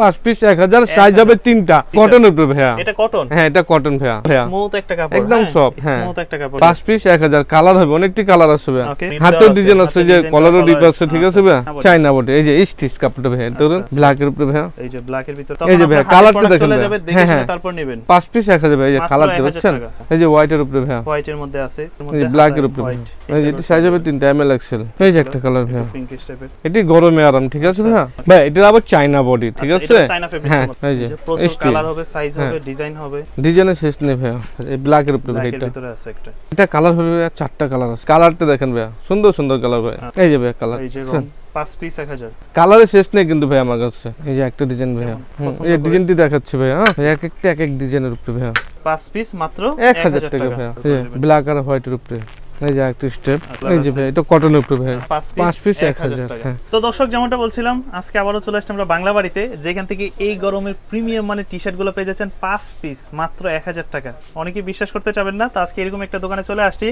পাঁচ piece 1000, size হবে 3টা। কটন উপরে ভাইয়া, এটা কটন। হ্যাঁ এটা কটন ভাইয়া, স্মুথ একটা কাপড়, একদম সফট। হ্যাঁ স্মুথ একটা কাপড়, পাঁচ পিস 1000। কালার হবে অনেকটি কালার আছে ভাইয়া, হাতের ডিজাইন আছে, যে কলারও ডিপ আছে, ঠিক আছে ভাইয়া। চাইনা বটে, এই যে স্টিচ কাপড়টা ভাইয়া, এটা ব্ল্যাক এর উপরে ভাইয়া, এই যে ব্ল্যাক এর ভিতর। এই যে ভাইয়া কালারটা দেখেন, হ্যাঁ তারপর নেবেন। পাঁচ পিস 1000 ভাইয়া, এই যে কালারটা দেখছেন, এই যে হোয়াইট এর উপরে ভাইয়া, হোয়াইট এর মধ্যে আছে, এর মধ্যে ব্ল্যাক এর উপরে। এই যে সাইজ হবে 3টা এমএল এক্সেল। এই যে একটা কালার ভাইয়া পিঙ্কিশ টাইপের, এটি গরমে আরাম, ঠিক আছে ভাইয়া। ভাই এটা আবার চাইনা বডি, ঠিক আছে, চাইনা ফেব্রিক্স মত। এই যে প্রচুর কালার হবে, সাইজ হবে, ডিজাইন হবে, ডিজাইনের শেষ নেই ভাইয়া। এই ব্ল্যাক এর উপরে ভাইয়া, এর ভিতরে আছে একটা, এটা কালার হবে 4টা কালার আছে। কালারটা দেখেন ভাইয়া, সুন্দর সুন্দর কালার ভাইয়া। এই যে ভাইয়া কালার, এই যে রং, পাঁচ পিস 1000। কালারে শেষ নেই কিন্তু ভাই আমার কাছে। এই যে একটা ডিজাইন ভাইয়া, এই ডিজাইনটি দেখাচ্ছি ভাইয়া, এক একটা এক এক ডিজাইনের উপরে ভাইয়া, পাঁচ পিস মাত্র 1000 টাকা ভাইয়া। ব্ল্যাক আর হোয়াইটের উপরে, এই যে একটা স্টেপ। এই যে ভাই এটা কটনের উপরে ভাই, পাঁচ পিস 1000 টাকা। তো দর্শক যেমনটা বলছিলাম, আজকে আবারো চলে আসলাম আমরা বাংলা বাড়িতে, যেখান থেকে এই গরমের প্রিমিয়াম মানে টি-শার্টগুলো পেয়ে যাচ্ছেন পাঁচ পিস মাত্র 1000 টাকা। অনেকেই বিশ্বাস করতে চাবেন না, তো আজকে এরকম একটা দোকানে চলে আসছি,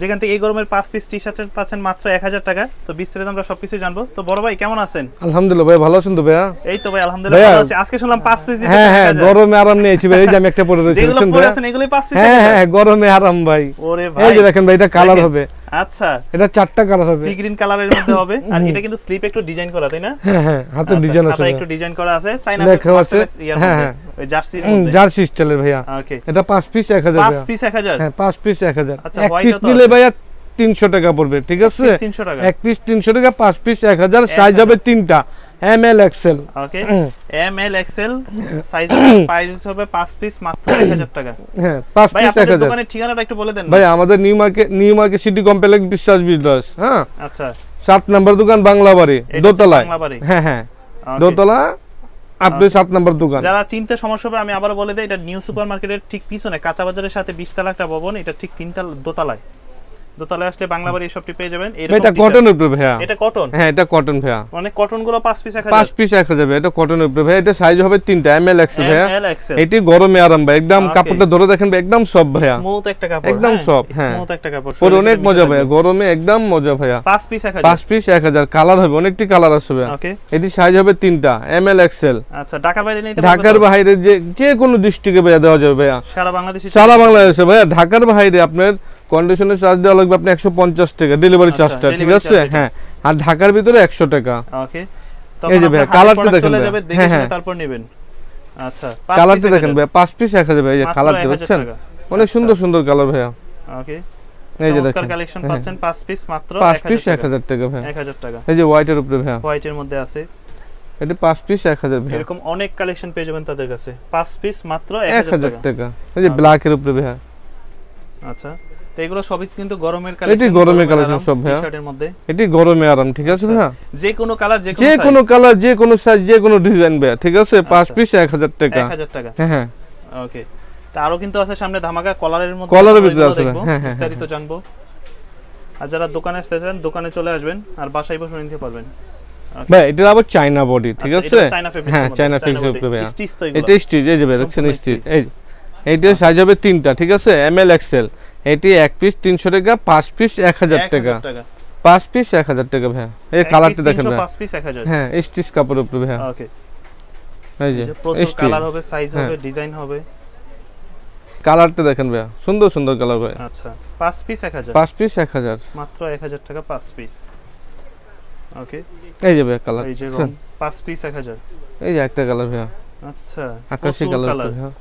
যেখান থেকে এই গরমের পাঁচ পিস টি-শার্ট পাচ্ছেন মাত্র 1000 টাকা। তো বিস্তারিত আমরা সবকিছু জানবো। তো বড় ভাই কেমন আছেন? আলহামদুলিল্লাহ ভাই, ভালো আছেন তো ভাইয়া? এই তো ভাই আলহামদুলিল্লাহ ভালো আছি। আজকে শুনলাম পাঁচ পিস দিতে। হ্যাঁ হ্যাঁ, গরমে আরাম নিয়েছি ভাই। এই যে আমি একটা পরে রয়েছি, দেখছেন ভাই, এগুলাই পাঁচ পিস। হ্যাঁ হ্যাঁ, গরমে আরাম ভাই। ওরে ভাই, এই যে দেখেন ভাই, এটা কালার হবে, আচ্ছা এটা 4টা কালার হবে, সি গ্রিন কালারের মধ্যে হবে। আর এটা কিন্তু স্লিপ একটু ডিজাইন করা, তাই না? হ্যাঁ হ্যাঁ, হাতে ডিজাইন আছে, হাতে একটু ডিজাইন করা আছে, চাইনা ফেব্রিক্স। হ্যাঁ ওই জার্সির মধ্যে, জার্সি স্টাইলের ভাইয়া। ওকে, এটা 5 পিস 1000। 5 পিস 1000। হ্যাঁ 5 পিস 1000। আচ্ছা হোয়াইট তো নিলে ভাইয়া 300 টাকা পড়বে, ঠিক আছে? 300 টাকা এক পিস, 300 টাকা 5 পিস 1000। সাইজ হবে 3টা ML XL। Okay, ML XL size হবে 5 পিস মাত্র 1000 টাকা। হ্যাঁ 5 পিস 1000 টাকা। দোকানের ঠিকানাটা একটু বলে দেন ভাই। আমাদের new market city complex, Biswas builders. হ্যাঁ আচ্ছা, 7 নম্বর দোকান, বাংলা বাড়ি, দোতলায়। হ্যাঁ হ্যাঁ দোতলা, আপনি 7 নম্বর দোকান। যারা চিনতে সমস্যা হবে আমি আবার বলে দেই, এটা নিউ সুপারমার্কেটের ঠিক পিছনে, কাঁচা বাজারের সাথে 20 তলা একটা ভবন, এটা ঠিক 3 তলা, দোতলায়। দোতলা আসলে বাংলা বাড়ি সবটি পেয়ে যাবেন। এটা কটন উপরে ভাইয়া, এটা কটন। হ্যাঁ এটা কটন ভাইয়া, মানে কটন গুলো 5 পিস 1000। 5 পিস 1000 যাবে, এটা কটন উপরে ভাইয়া। এটা সাইজ হবে 3টা এমএল এক্সএল ভাইয়া। এটি গরমে আরাম ভাই, একদম কাপড়টা ধরে দেখেন ভাই, একদম সফট ভাইয়া, স্মুথ একটা কাপড়, একদম সফট। হ্যাঁ স্মুথ একটা কাপড়, পুরো অনেক মজা ভাইয়া, গরমে একদম মজা ভাইয়া। 5 পিস 1000। 5 পিস 1000। কালার হবে অনেকটি কালার আছে ভাইয়া। এটি সাইজ হবে 3টা এমএল এক্সএল। আচ্ছা, ঢাকার বাইরে নিতে পারবেন? ঢাকার বাইরে যে কোনো ডিস্ট্রিক্টে ভাইয়া দেওয়া যাবে ভাইয়া, সারা বাংলাদেশে ভাইয়া। ঢাকার বাইরে আপনার কন্ডিশনের চার্জ দেওয়া লাগবে আপনি 150 টাকা ডেলিভারি চার্জটা, ঠিক আছে? হ্যাঁ, আর ঢাকার ভিতরে 100 টাকা। ওকে, এই যে ভাই কালারটা দেখেন, তারপর নেবেন। আচ্ছা কালারটা দেখেন ভাই, 5 পিস 1000 ভাই। এই যে কালারটা দেখছেন, অনেক সুন্দর সুন্দর কালার ভাইয়া। ওকে, এই যে দেখেন কালেকশন পাচ্ছেন 5 পিস মাত্র 1000 টাকা ভাই। 1000 টাকা। এই যে হোয়াইট এর উপরে ভাই, হোয়াইট এর মধ্যে আছে, এটা 5 পিস 1000 ভাই। এরকম অনেক কালেকশন পেয়ে যাবেন তাদের কাছে, 5 পিস মাত্র 1000 টাকা। এই যে ব্ল্যাক এর উপরে ভাই। আচ্ছা, এগুলো সবই কিন্তু গরমের কালেকশন। এটি গরমের কালেকশন সব ভাই, টি-শার্টের মধ্যে। এটি গরমে আরাম, ঠিক আছে ভাই। যে কোনো কালার, যে কোনো সাইজ, যে কোনো সাইজ, যে কোনো ডিজাইন ভাই, ঠিক আছে? 5 পিস 1000 টাকা। 1000 টাকা। হ্যাঁ। ওকে, তারও কিন্তু আছে সামনে ধামাকা কলারের মধ্যে। কলারের ভিতরে আছে ভাই, বিস্তারিত জানবো। আর যারা দোকানে আসতে চান দোকানে চলে আসবেন, আর বাসায় বসে নিতে পারবেন। ভাই এটা আবার চাইনা বডি, ঠিক আছে? এটা চাইনা ফেব্রিক্স। হ্যাঁ চাইনা ফেব্রিক্স ভাই। এটা স্টিচ, এই যে ভাই দেখছেন স্টিচ। এই এইটার সাইজ হবে 3টা, ঠিক আছে? M L X L. এটি এক পিস 300 টাকা, 5 পিস 1000 টাকা। 5 পিস 1000 টাকা ভাই। এই কালারটা দেখেন ভাই, 5 পিস 1000। হ্যাঁ স্টিচ কাপড়ের উপরে ভাই। ওকে, এই যে প্রচুর কালার হবে, সাইজ হবে, ডিজাইন হবে। কালারটা দেখেন ভাই, সুন্দর সুন্দর কালার ভাই। আচ্ছা, 5 পিস 1000। 5 পিস 1000 মাত্র 1000 টাকা 5 পিস। ওকে, এই যে ভাই কালার, এই যে 5 পিস 1000। এই যে একটা কালার ভাই। আচ্ছা, আকাশী কালার। হ্যাঁ,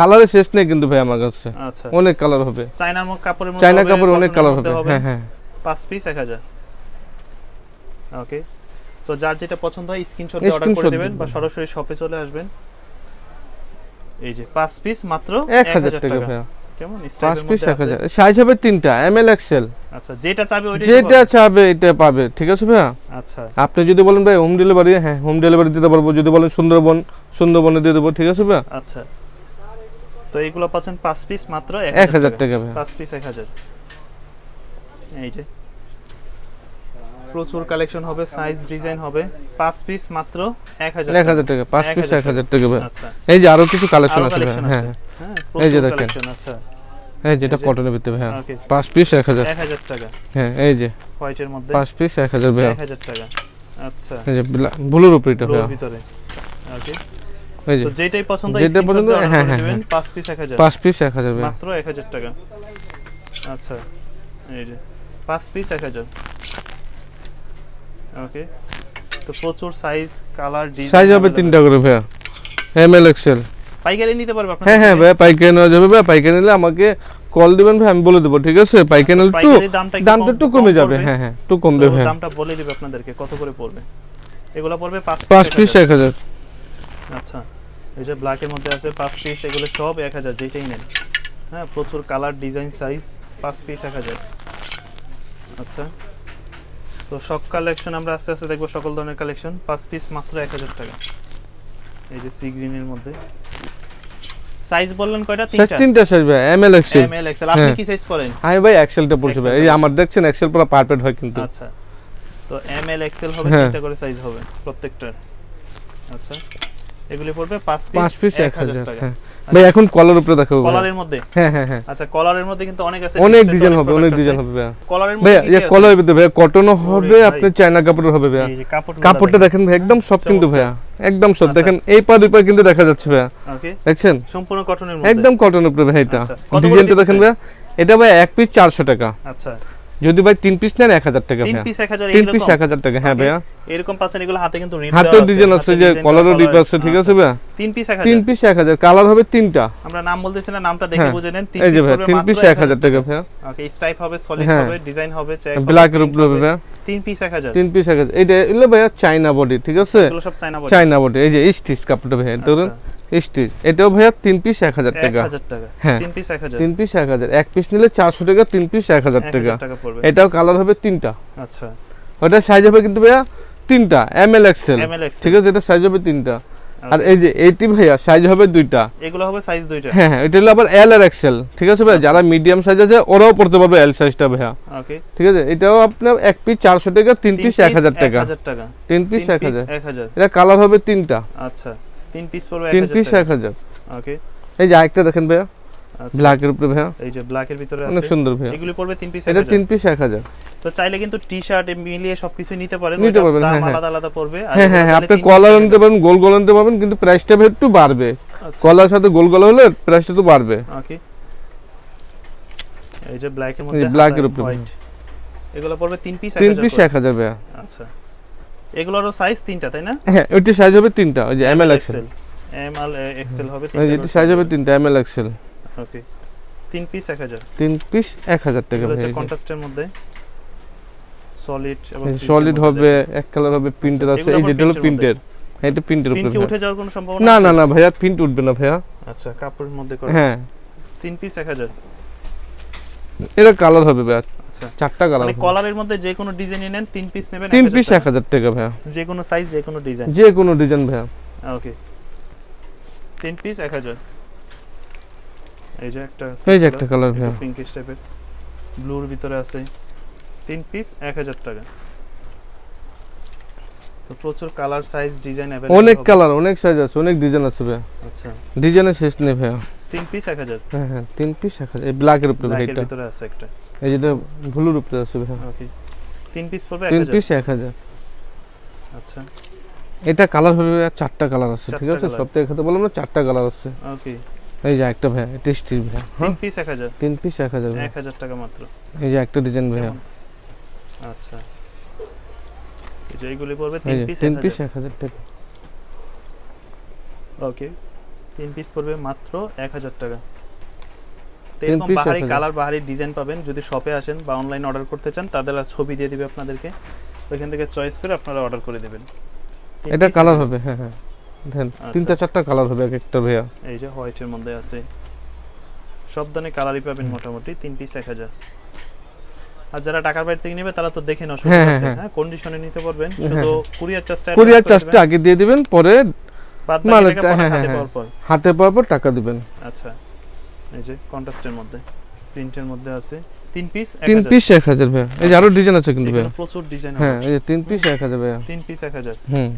কালারে শেষ নেই কিন্তু ভাই আমার কাছে। আচ্ছা, অনেক কালার হবে, চাইনা কাপড়ের মধ্যে, চাইনা কাপড় অনেক কালার হবে। হ্যাঁ হ্যাঁ, 5 পিস 1000। ওকে, তো যার যেটা পছন্দ হয় স্ক্রিনশট দিয়ে অর্ডার করে দিবেন, বা সরাসরি শপে চলে আসবেন। এই যে 5 পিস মাত্র 1000 টাকা ভাই। কেমন স্টাইলের মধ্যে আছে? 5 পিস 1000। সাইজ হবে 3টা এমএল এক্সএল। আচ্ছা, যেটা চাইবে ওইটা, যেটা চাইবে এটা পাবে, ঠিক আছে ভাই? আচ্ছা, আপনি যদি বলেন ভাই হোম ডেলিভারি, হ্যাঁ হোম ডেলিভারি দিতে পারবো। যদি বলেন সুন্দরবনে দিয়ে দেব, ঠিক আছে ভাই? আচ্ছা, তো এইগুলো পাচ্ছেন 5 পিস মাত্র 1000 টাকা ভাই। 5 পিস 1000। এই যে প্রচুর কালেকশন হবে, সাইজ ডিজাইন হবে। 5 পিস মাত্র 1000 টাকা। 5 পিস 1000 টাকা ভাই। আচ্ছা, এই যে আরো কিছু কালেকশন আছে। হ্যাঁ হ্যাঁ, এই যে দেখেন। আচ্ছা, এই যেটা কটনের ভিতরে ভাই। 5 পিস 1000 টাকা। হ্যাঁ, এই যে হোয়াইটের মধ্যে 5 পিস 1000 ভাই। 1000 টাকা। আচ্ছা, এই যে ব্লুর উপরে এটা ভাই, ভিতরে ওকে এই তো যেটাই পছন্দ হ্যাঁ হ্যাঁ 5 পিস 1000 5 পিস 1000 মাত্র 1000 টাকা। আচ্ছা এই যে 5 পিস 1000 ওকে। তো প্রচুর সাইজ কালার ডিজাইন সাইজ হবে 3টা করে ভাই এম এল এক্সেল পাইকারি নিতে পারবে আপনি? হ্যাঁ হ্যাঁ ভাই পাইকারি নেওয়া যাবে ভাই। পাইকারি নিলে আমাকে কল দিবেন ভাই আমি বলে দেব ঠিক আছে। পাইকারি নিলে তো দামটা একটু কমে যাবে হ্যাঁ হ্যাঁ একটু কমবে ভাই। দামটা বলে দিবে আপনাদেরকে কত করে পড়বে এগুলা পড়বে 5 পিস 1000। আচ্ছা এই যে ব্ল্যাক এর মধ্যে আছে 5 পিস এগুলো সব 1000 যেটাই নেন হ্যাঁ প্রচুর কালার ডিজাইন সাইজ 5 পিস 1000। আচ্ছা তো সব কালেকশন আমরা আস্তে আস্তে দেখব সকল ধরনের কালেকশন 5 পিস মাত্র 1000 টাকা। এই যে সি গ্রিন এর মধ্যে সাইজ বললেন কয়টা? 3টা সাইজ ভাই M L Excel. M L Excel আপনি কি সাইজ করেন? আমি ভাই এক্সেলটা পড়ছি ভাই এই আমার দেখছেন এক্সেল পুরো পারফেক্ট হয় কিন্তু। আচ্ছা তো এম এল এক্সেল হবে 3টা করে সাইজ হবে প্রত্যেকটার। আচ্ছা এগুলি পড়বে 5 পিস 1000 টাকা ভাই। এখন কলার উপরে দেখো কলারের মধ্যে হ্যাঁ হ্যাঁ হ্যাঁ। আচ্ছা কলারের মধ্যে কিন্তু অনেক আছে অনেক ডিজাইন হবে ভাই কলারের মধ্যে। ভাই এই কলার ভাই কটন হবে আপনি চায়না কাপড়ের হবে ভাই। এই যে কাপড়টা দেখেন ভাই একদম সফট কিন্তু ভাই একদম সফট দেখেন এই পার উপর কিন্তু দেখা যাচ্ছে ভাই ওকে দেখছেন সম্পূর্ণ কটনের মধ্যে একদম কটন উপরে ভাই। এটা ডিজাইনটা দেখেন ভাই এটা ভাই এক পিস 400 টাকা। আচ্ছা যদি ভাই 3 পিস নেন 1000 টাকা ভাই 3 পিস 1000 টাকা হ্যাঁ ভাই এরকম পাচ্ছেন। এগুলো হাতে কিন্তু রিপ হাতে ডিজাইন আছে যে কলারও রিপ আছে ঠিক আছে ভাই 3 পিস 1000 কালার হবে 3টা আমরা নাম বলতেছি না নামটা দেখে বুঝে নেন 3 পিস 1000 টাকা ভাই ওকে। স্ট্রাইপ হবে সলিড হবে ডিজাইন হবে চেক ব্ল্যাক এর উপর হবে ভাই 3 পিস 1000 এইটা হলো ভাই চায়না বডি ঠিক আছে এগুলো সব চায়না বডি। এই যে স্টিচ কাপড়টা ভাই দেখুন স্টিচ এটাও ভাই 3 পিস 1000 টাকা 3 পিস 1000 এক পিস নিলে 400 টাকা 3 পিস 1000 টাকা এটাও কালার হবে 3টা। আচ্ছা ওটা সাইজ হবে কিন্তু ভাই 3টা এম এল এক্সেল ঠিক আছে এটা সাইজ হবে 3টা। আর এই যে এইটি ভাইয়া সাইজ হবে 2টা এগুলো হবে সাইজ 2টা হ্যাঁ হ্যাঁ এটা হলো আবার এল আর এক্সেল ঠিক আছে ভাই। যারা মিডিয়াম সাইজ আছে ওরাও পড়তে পারবে এল সাইজটা ভাইয়া ওকে ঠিক আছে। এটাও আপনার এক পিস 400 টাকা 3 পিস 1000 টাকা 3 পিস 1000 এটা কালার হবে 3টা। আচ্ছা 3 পিস পড়বে 3 পিস 1000 ওকে। এই যে আরেকটা দেখেন ভাইয়া ব্ল্যাক এর উপরে ভাইয়া এই যে ব্ল্যাক এর ভিতরে আছে অনেক সুন্দর ভাইয়া এগুলো পড়বে 3 পিস 1000 এটা 3 পিস 1000 তো চাইলে কিন্তু টি-শার্ট মিলিয়ে সবকিছু নিতে পারেন দাম আলাদা আলাদা পড়বে। হ্যাঁ হ্যাঁ আপনি কলার নিতে পারেন গোল গোল নিতে পারবেন কিন্তু প্রাইসটা একটু বাড়বে কলার সাথে গোল গোল হলে প্রাইসটা তো বাড়বে ওকে। এই যে ব্ল্যাক এর মধ্যে এই ব্ল্যাক এর উপরে এগুলো পড়বে 3 পিস 1000 ভাইয়া। আচ্ছা এগুলোরও সাইজ 3টা তাই না? হ্যাঁ ওইটা সাইজ হবে 3টা ওই যে এম এল এক্সেল হবে 3টা এটা সাইজ হবে 3টা M L Excel okay 3 piece 1000 টাকা ভাই। এটা কন্ট্রাস্টের মধ্যে সলিড এবং সলিড হবে এক কালার হবে প্রিন্টের আছে এই যেটা হলো প্রিন্টের এটা প্রিন্টের উপরে প্রিন্ট উঠে যাওয়ার কোনো সম্ভাবনা না না না ভাইয়া প্রিন্ট উঠবে না ভাইয়া। আচ্ছা কাপড়ের মধ্যে করে হ্যাঁ 3 পিস 1000 এর কালার হবে ভাই। আচ্ছা 4টা কালার মানে কলারের মধ্যে যে কোনো ডিজাইন নেন 3 পিস নেবেন 3 পিস 1000 টাকা ভাইয়া যে কোনো সাইজ যে কোনো ডিজাইন ভাইয়া ওকে 3 পিস 1000 এই যে একটা কালার ভাই পিঙ্কিশ টাইপের ব্লুর ভিতরে আছে 3 পিস 1000 টাকা। তো প্রচুর কালার সাইজ ডিজাইন अवेलेबल অনেক কালার অনেক সাইজ আছে অনেক ডিজাইন আছে ভাই। আচ্ছা ডিজাইনের শেষ নেই ভাই 3 পিস 1000 হ্যাঁ হ্যাঁ 3 পিস 1000 এই ব্ল্যাক এর উপরে ভাই এটা ভিতরে আছে একটা এই যেটা ব্লুর উপরে আছে ভাই ওকে 3 পিস পড়বে 1000 3 পিস 1000 আচ্ছা এটা কালার হলো 4টা কালার আছে ঠিক আছে সবথেকে কথা বললাম না 4টা কালার আছে ওকে। এই যে একটা ভাই টেস্টি ভাই 3 পিস 1000 1000 টাকা মাত্র এই যে একটা ডিজাইন ভাই। আচ্ছা এই যে এগুলি পড়বে 3 পিস 1000 টাকা ওকে 3 পিস পড়বে মাত্র 1000 টাকা। এরকম বাহারি কালার বাহারি ডিজাইন পাবেন যদি শপে আসেন বা অনলাইন অর্ডার করতে চান তাদের ছবি দিয়ে দিবে আপনাদেরকে ওইখান থেকে চয়েস করে আপনারা অর্ডার করে দেবেন। এটা কালার হবে হ্যাঁ হ্যাঁ দেন 3-4টা কালার হবে এক একটা ভাইয়া। এই যে হোয়াইট এর মধ্যে আছে সব ধরনের কালারই পাবেন মোটামুটি 3 পিস 1000 আর যারা ঢাকার বাইরে থেকে নেবে তারা তো দেখেন অসুবিধা আছে হ্যাঁ কন্ডিশনে নিতে পারবেন শুধু কুরিয়ার চার্জটা আগে দিয়ে দিবেন পরে বাদ বাকি টাকা হাতে পাওয়ার পর টাকা দিবেন। আচ্ছা এই যে কন্ট্রাস্টের মধ্যে প্রিন্টের মধ্যে আছে 3 পিস 1000 ভাই। এই যে আরো ডিজাইন আছে কিন্তু ভাই প্রচুর ডিজাইন আছে হ্যাঁ এই যে 3 পিস 1000 ভাই 3 পিস 1000 হুম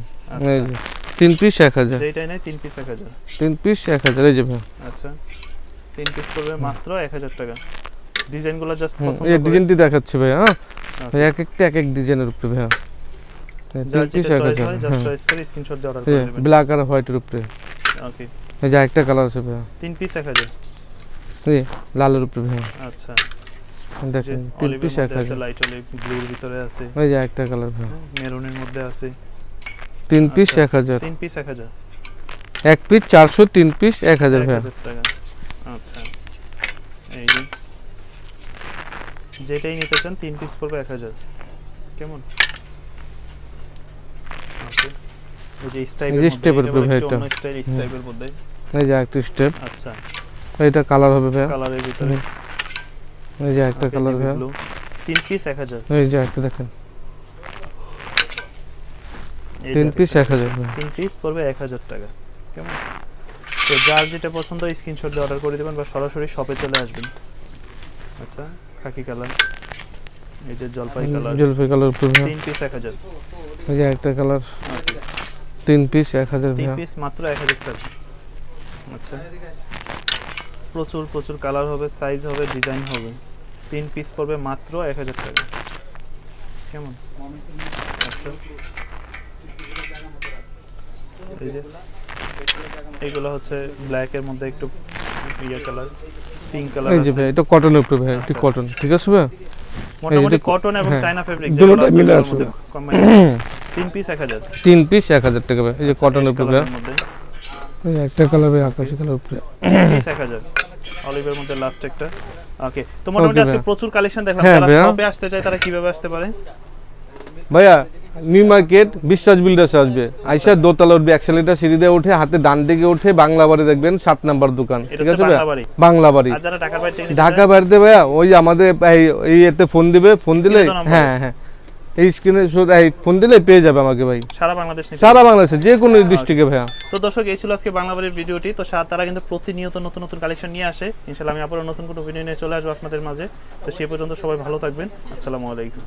এই যে 3 পিস 1000 যেটাই নাই 3 পিস 1000 3 পিস 1000 এই যে ভাই। আচ্ছা 3 পিস করবে মাত্র 1000 টাকা ডিজাইনগুলো জাস্ট পছন্দ এই ডিজাইনটি দেখাচ্ছি ভাই হ্যাঁ এক একটা এক এক ডিজাইনের উপরে ভাই ব্ল্যাক আর হোয়াইটের উপরে ওকে এই যা একটা কালার আছে ভাই তিন পিস 1000 এই লালের উপরে ভাই আচ্ছা দেখেন তিন পিস 1000 লাইট অলিভ ব্লুর ভিতরে আছে ওই যা একটা কালার ভাই মেরুনের মধ্যে আছে তিন পিস 1000 তিন পিস 1000 এক পিস 400 তিন পিস 1000 ভাই 1000 টাকা আচ্ছা এই যেটাই নিতে চান তিন পিস পড়বে 1000 কেমন আছে এই যে স্টেপের উপরে ভাই এটা স্টেপের মধ্যে এই যে একটা স্টেপ আচ্ছা এটা কালার হবে ভাই কালারের ভিতরে এই যে একটা কালার ভাই তিন পিস 1000 এই যে একটা দেখেন তিন পিস 1000 তিন পিস পড়বে 1000 টাকা কেমন তো যার যেটা পছন্দ স্ক্রিনশট দিয়ে অর্ডার করে দিবেন বা সরাসরি শপে চলে আসবেন আচ্ছা খাকি কালার এই যে জলপাই কালার পুরো তিন পিস 1000 এই যে একটা কালার তিন পিস 1000 তিন পিস মাত্র 1000 টাকা আচ্ছা প্রচুর প্রচুর কালার হবে সাইজ হবে ডিজাইন হবে তিন পিস পড়বে মাত্র 1000 টাকা কেমন আচ্ছা এই যে এইগুলো হচ্ছে ব্ল্যাক এর মধ্যে একটু ইয়া কালার পিঙ্ক কালার আছে এই যে এটা কটন এর উপরে ভাই এটা কটন ঠিক আছে ভাই মোটামুটি কটন এবং চায়না ফেব্রিক দুটো মিলে আছে কম্বাইন তিন পিস 1000 তিন পিস 1000 টাকা ভাই এই যে কটন এর উপরে এই একটা কালার ভাই আকাশী কালার উপরে পিস 1000 অলিভের মধ্যে লাস্ট একটা ওকে তো মোটামুটি আজকে প্রচুর কালেকশন দেখলাম তারা শপে আসতে চায় তারা কিভাবে আসতে পারে ভাইয়া নিউ মার্কেট বিশ্বাস বিল্ডার্স আসবে আইসা দোতলা উঠবে একশালিটা সিঁড়ি দিয়ে উঠে হাতে ডান দিকে উঠে বাংলা বাড়ি দেখবেন 7 নম্বর দোকান ঠিক আছে বাংলা বাড়ি ঢাকা বাড়িতে ভাইয়া ওই আমাদের এই এতে ফোন দিবে ফোন দিলে হ্যাঁ হ্যাঁ এই স্ক্রিনে ফোন দিলে পেয়ে যাবে আমাকে ভাই সারা বাংলাদেশে যে কোনো ডিস্ট্রিক্টে ভাইয়া তো দর্শক এই ছিল আজকে বাংলা বাড়ির ভিডিওটি তো তারা কিন্তু প্রতিনিয়ত নতুন নতুন কালেকশন নিয়ে আসে ইনশাআল্লাহ আমি আবার নতুন কোনো ভিডিও নিয়ে চলে আসবো আপনাদের মাঝে তো সেই পর্যন্ত সবাই ভালো থাকবেন আসসালামু আলাইকুম।